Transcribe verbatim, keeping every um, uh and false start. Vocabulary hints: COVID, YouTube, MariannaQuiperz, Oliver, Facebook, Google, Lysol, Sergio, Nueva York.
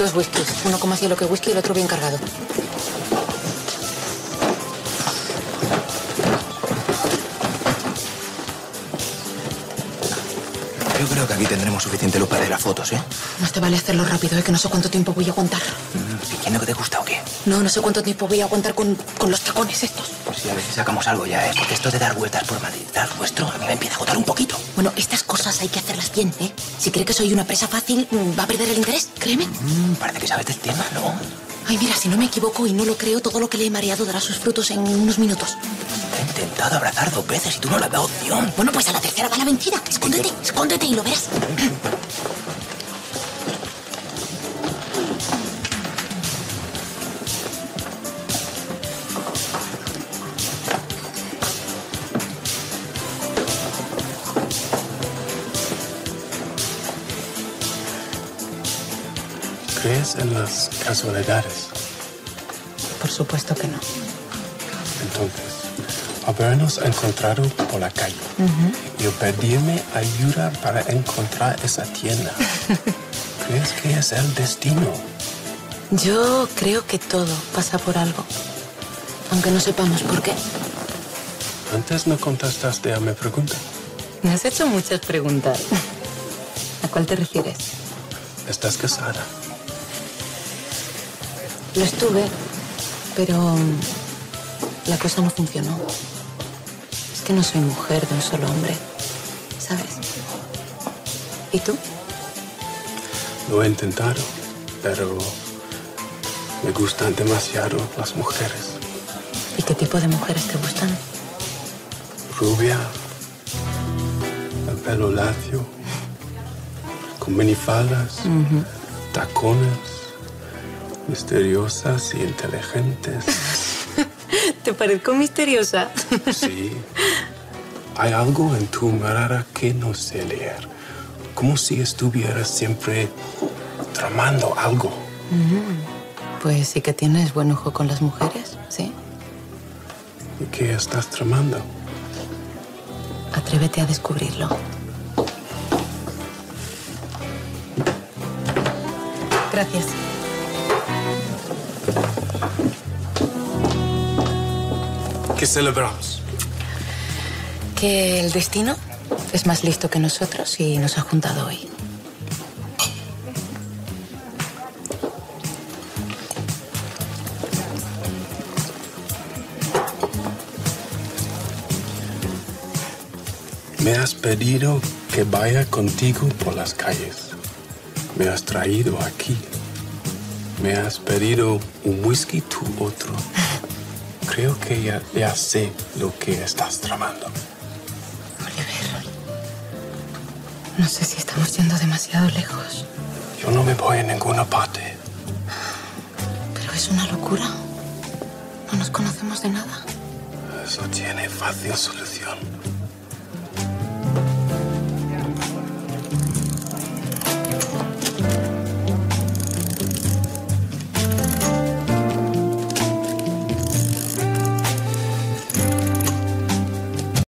Dos whiskies, uno como cielo que whisky y el otro bien cargado. Yo creo que aquí tendremos suficiente luz para ir a fotos, ¿eh? Más te vale hacerlo rápido, ¿eh? Que no sé cuánto tiempo voy a aguantar. ¿Piquiendo que te gusta o qué? No, no sé cuánto tiempo voy a aguantar con, con los tacones estos. Pues sí, a veces sacamos algo ya, ¿eh? Porque esto de dar vueltas por Madrid, dar vuestro, a mí me empieza a agotar un poquito. Bueno, estas cosas hay que hacerlas bien, ¿eh? Si cree que soy una presa fácil, va a perder el interés, créeme. Mm, parece que sabes del tema, ¿no? Ay, mira, si no me equivoco y no lo creo, todo lo que le he mareado dará sus frutos en unos minutos. Te he intentado abrazar dos veces y tú no le has dado opción. Bueno, pues a la tercera da la mentira. Escóndete, escóndete y lo verás. ¿Crees en las casualidades? Por supuesto que no. Entonces, habernos encontrado por la calle. Uh-huh. Yo pedirme ayuda para encontrar esa tienda. ¿Crees que es el destino? Yo creo que todo pasa por algo, aunque no sepamos por qué. Antes no contestaste a mi pregunta. Me has hecho muchas preguntas. ¿A cuál te refieres? ¿Estás casada? Lo estuve, pero la cosa no funcionó. Es que no soy mujer de un solo hombre, ¿sabes? ¿Y tú? Lo he intentado, pero me gustan demasiado las mujeres. ¿Y qué tipo de mujeres te gustan? Rubia, el pelo lacio, con minifaldas, uh-huh, tacones. Misteriosas y inteligentes. ¿Te parezco misteriosa? Sí. Hay algo en tu mirada que no sé leer. Como si estuvieras siempre tramando algo. Mm-hmm. Pues sí que tienes buen ojo con las mujeres, ¿sí? ¿Y qué estás tramando? Atrévete a descubrirlo. Gracias. ¿Qué celebramos? Que el destino es más listo que nosotros y nos ha juntado hoy. Me has pedido que vaya contigo por las calles. Me has traído aquí. Me has pedido un whisky, tú otro. Creo que ya, ya sé lo que estás tramando. Oliver, no sé si estamos yendo demasiado lejos. Yo no me voy a ninguna parte. Pero es una locura. No nos conocemos de nada. Eso tiene fácil solución.